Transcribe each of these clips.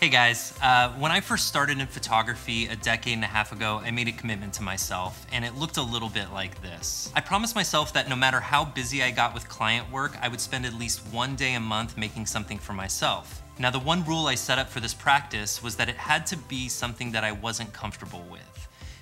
Hey guys, when I first started in photography a decade and a half ago, I made a commitment to myself, and it looked a little bit like this. I promised myself that no matter how busy I got with client work, I would spend at least one day a month making something for myself. Now, the one rule I set up for this practice was that it had to be something that I wasn't comfortable with.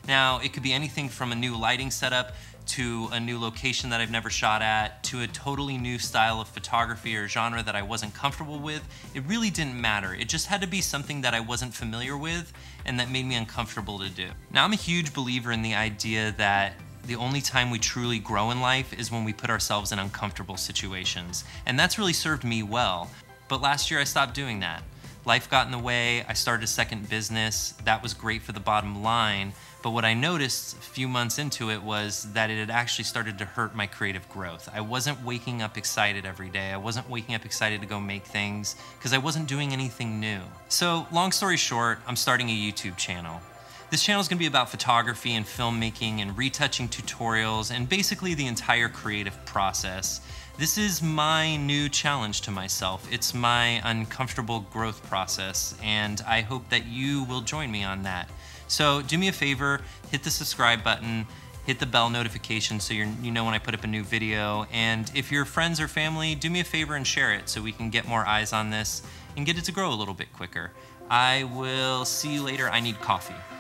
Now, it could be anything from a new lighting setup to a new location that I've never shot at, to a totally new style of photography or genre that I wasn't comfortable with. It really didn't matter. It just had to be something that I wasn't familiar with and that made me uncomfortable to do. Now, I'm a huge believer in the idea that the only time we truly grow in life is when we put ourselves in uncomfortable situations. And that's really served me well. But last year I stopped doing that. Life got in the way, I started a second business. That was great for the bottom line. But what I noticed a few months into it was that it had actually started to hurt my creative growth. I wasn't waking up excited every day. I wasn't waking up excited to go make things because I wasn't doing anything new. So long story short, I'm starting a YouTube channel. This channel is going to be about photography and filmmaking and retouching tutorials and basically the entire creative process. This is my new challenge to myself. It's my uncomfortable growth process, and I hope that you will join me on that. So do me a favor, hit the subscribe button, hit the bell notification so you know when I put up a new video. And if you're friends or family, do me a favor and share it so we can get more eyes on this and get it to grow a little bit quicker. I will see you later. I need coffee.